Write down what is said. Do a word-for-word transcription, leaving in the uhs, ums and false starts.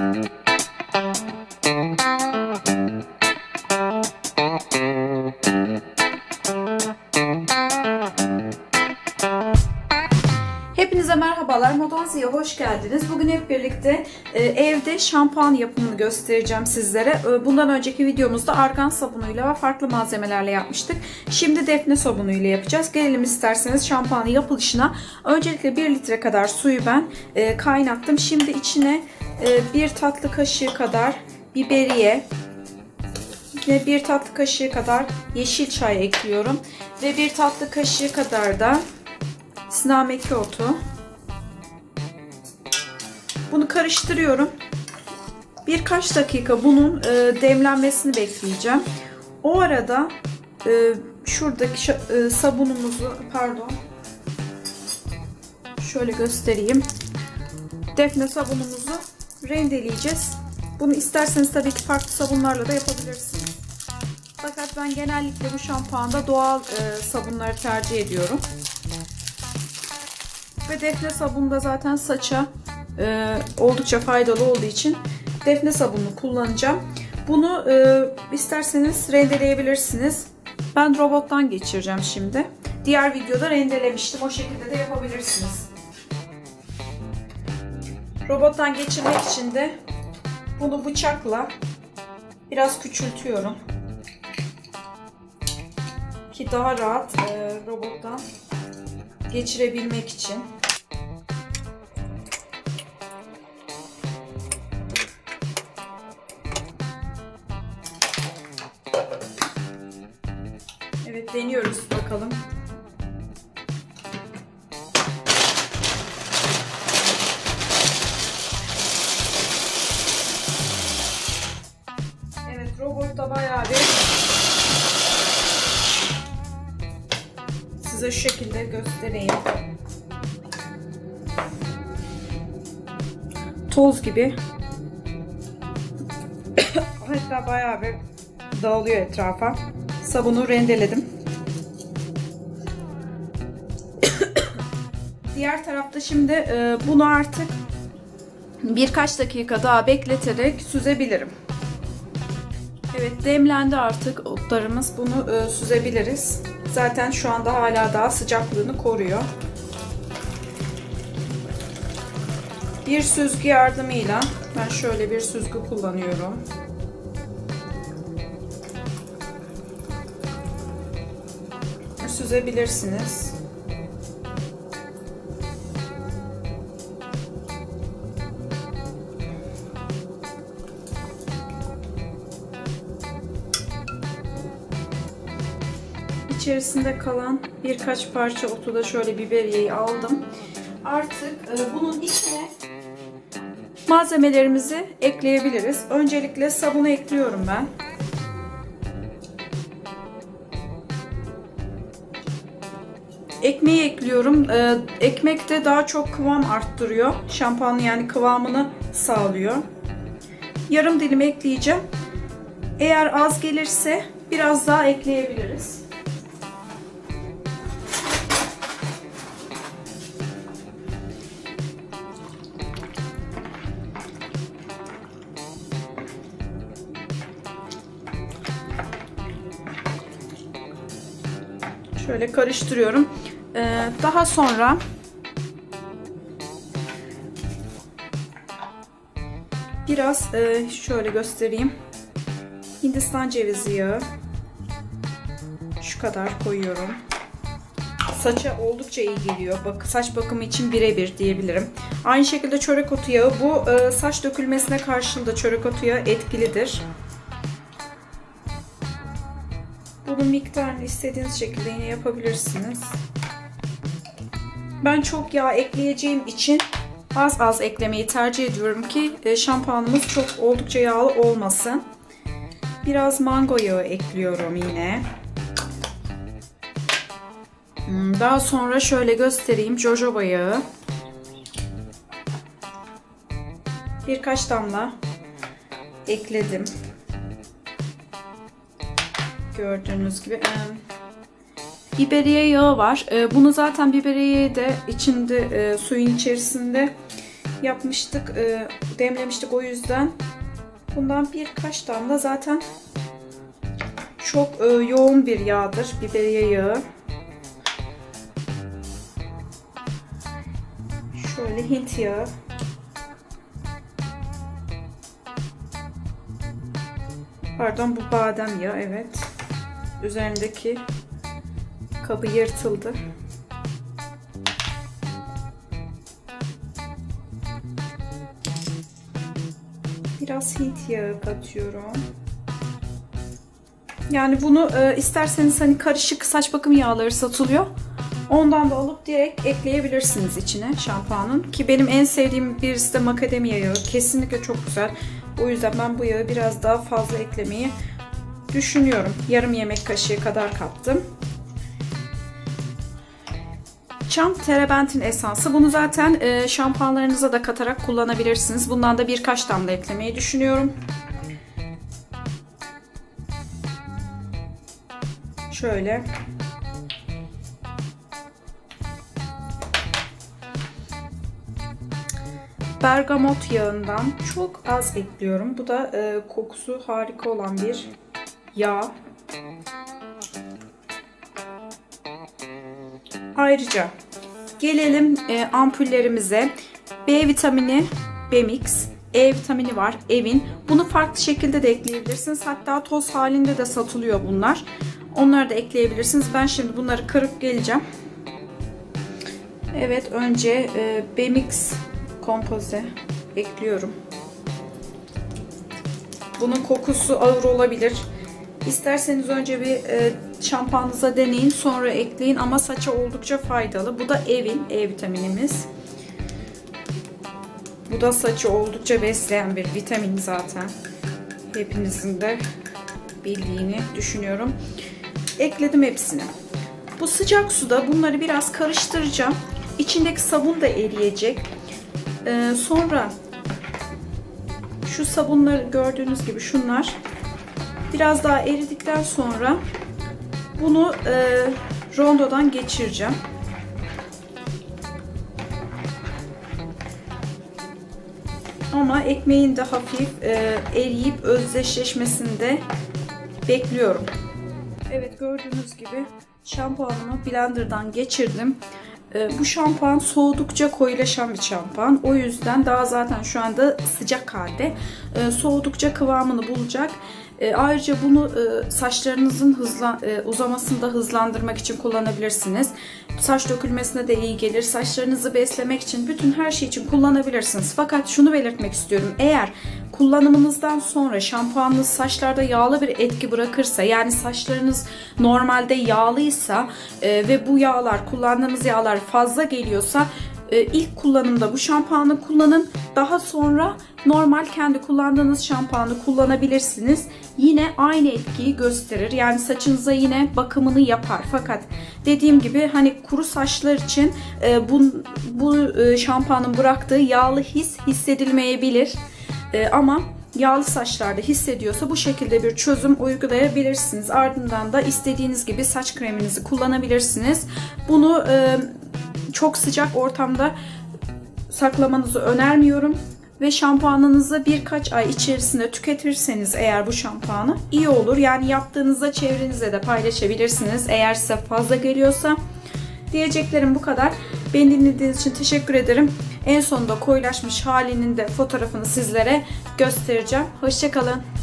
Hepinize merhabalar, MODANZİ'ye hoş geldiniz. Bugün hep birlikte evde şampuan yapımını göstereceğim sizlere. Bundan önceki videomuzda argan sabunuyla ve farklı malzemelerle yapmıştık. Şimdi defne sabunuyla yapacağız. Gelelim isterseniz şampuanın yapılışına. Öncelikle bir litre kadar suyu ben kaynattım. Şimdi içine bir tatlı kaşığı kadar biberiye ve bir tatlı kaşığı kadar yeşil çay ekliyorum. Ve bir tatlı kaşığı kadar da Sinameki otu. Bunu karıştırıyorum. Birkaç dakika bunun demlenmesini bekleyeceğim. O arada şuradaki sabunumuzu, pardon, şöyle göstereyim. Defne sabunumuzu rendeleyeceğiz. Bunu isterseniz tabii ki farklı sabunlarla da yapabilirsiniz. Fakat ben genellikle bu şampuanda doğal sabunları tercih ediyorum. Ve defne sabunu da zaten saça e, oldukça faydalı olduğu için defne sabununu kullanacağım. Bunu e, isterseniz rendeleyebilirsiniz. Ben robottan geçireceğim şimdi. Diğer videoda rendelemiştim. O şekilde de yapabilirsiniz. Robottan geçirmek için de bunu bıçakla biraz küçültüyorum. Ki daha rahat e, robottan geçirebilmek için. Evet, deniyoruz bakalım. Evet, robot da bayağı bir, size şu şekilde göstereyim. Toz gibi. Hatta bayağı bir dağılıyor etrafa. Sabunu rendeledim. Diğer tarafta şimdi bunu artık birkaç dakika daha bekleterek süzebilirim. Evet, demlendi artık otlarımız. Bunu süzebiliriz. Zaten şu anda hala daha sıcaklığını koruyor. Bir süzgü yardımıyla, ben şöyle bir süzgü kullanıyorum. Süzebilirsiniz. İçerisinde kalan birkaç parça otu da şöyle biberiyeyi aldım. Artık bunun içine malzemelerimizi ekleyebiliriz. Öncelikle sabunu ekliyorum ben. Ekmeği ekliyorum. Ekmek de daha çok kıvam arttırıyor. Şampuanın yani kıvamını sağlıyor. Yarım dilim ekleyeceğim. Eğer az gelirse biraz daha ekleyebiliriz. Şöyle karıştırıyorum. Ee, daha sonra biraz e, şöyle göstereyim. Hindistan cevizi yağı şu kadar koyuyorum. Saça oldukça iyi geliyor. Bak, saç bakımı için birebir diyebilirim. Aynı şekilde çörekotu yağı. Bu e, saç dökülmesine karşın da çörekotu yağı etkilidir. Bunun miktarını istediğiniz şekilde yine yapabilirsiniz. Ben çok yağ ekleyeceğim için az az eklemeyi tercih ediyorum ki şampuanımız çok oldukça yağlı olmasın. Biraz mango yağı ekliyorum yine. Daha sonra şöyle göstereyim, jojoba yağı. Birkaç damla ekledim. Gördüğünüz gibi e, biberiye yağı var. E, bunu zaten biberiye de içinde e, suyun içerisinde yapmıştık, e, demlemiştik, o yüzden bundan birkaç damla. Zaten çok e, yoğun bir yağdır biberiye yağı. Şöyle Hint yağı. Pardon, bu badem yağı, evet. Üzerindeki kabı yırtıldı. Biraz Hint yağı katıyorum. Yani bunu e, isterseniz hani karışık saç bakım yağları satılıyor. Ondan da alıp direkt ekleyebilirsiniz içine şampuanın. Ki benim en sevdiğim birisi de Macadamia yağı. Kesinlikle çok güzel. O yüzden ben bu yağı biraz daha fazla eklemeyi düşünüyorum. Yarım yemek kaşığı kadar kattım. Çam Terebentin Esansı. Bunu zaten e, şampuanlarınıza da katarak kullanabilirsiniz. Bundan da birkaç damla eklemeyi düşünüyorum. Şöyle. Bergamot yağından çok az ekliyorum. Bu da e, kokusu harika olan bir yağ. Ayrıca gelelim e, ampullerimize. B vitamini Bemiks, E vitamini var Evin. Bunu farklı şekilde de ekleyebilirsiniz. Hatta toz halinde de satılıyor bunlar. Onları da ekleyebilirsiniz. Ben şimdi bunları kırıp geleceğim. Evet, önce e, Bemiks kompoze ekliyorum. Bunun kokusu ağır olabilir. İsterseniz önce bir e, şampuanınıza deneyin, sonra ekleyin, ama saça oldukça faydalı. Bu da Evin E vitaminimiz. Bu da saçı oldukça besleyen bir vitamin, zaten hepinizin de bildiğini düşünüyorum. Ekledim hepsini. Bu sıcak suda bunları biraz karıştıracağım. İçindeki sabun da eriyecek. Ee, sonra şu sabunları, gördüğünüz gibi şunlar, biraz daha eridikten sonra bunu e, rondodan geçireceğim. Ama ekmeğin de hafif e, eriyip özdeşleşmesini de bekliyorum. Evet, gördüğünüz gibi şampuanımı blenderdan geçirdim. Bu şampuan soğudukça koyulaşan bir şampuan. O yüzden daha zaten şu anda sıcak halde. Soğudukça kıvamını bulacak. Ayrıca bunu saçlarınızın hızla, uzamasını da hızlandırmak için kullanabilirsiniz. Saç dökülmesine de iyi gelir. Saçlarınızı beslemek için, bütün her şey için kullanabilirsiniz. Fakat şunu belirtmek istiyorum. Eğer kullanımınızdan sonra şampuanınız saçlarda yağlı bir etki bırakırsa, yani saçlarınız normalde yağlıysa e, ve bu yağlar, kullandığınız yağlar fazla geliyorsa, e, ilk kullanımda bu şampuanı kullanın. Daha sonra normal kendi kullandığınız şampuanı kullanabilirsiniz. Yine aynı etkiyi gösterir. Yani saçınıza yine bakımını yapar. Fakat dediğim gibi hani kuru saçlar için e, bu, bu e, şampuanın bıraktığı yağlı his hissedilmeyebilir. Ee, ama yağlı saçlarda hissediyorsa bu şekilde bir çözüm uygulayabilirsiniz. Ardından da istediğiniz gibi saç kreminizi kullanabilirsiniz. Bunu e, çok sıcak ortamda saklamanızı önermiyorum. Ve şampuanınızı birkaç ay içerisinde tüketirseniz eğer bu şampuanı iyi olur. Yani yaptığınızda çevrenizle de paylaşabilirsiniz eğer size fazla geliyorsa. Diyeceklerim bu kadar. Beni dinlediğiniz için teşekkür ederim. En sonunda koyulaşmış halinin de fotoğrafını sizlere göstereceğim. Hoşça kalın.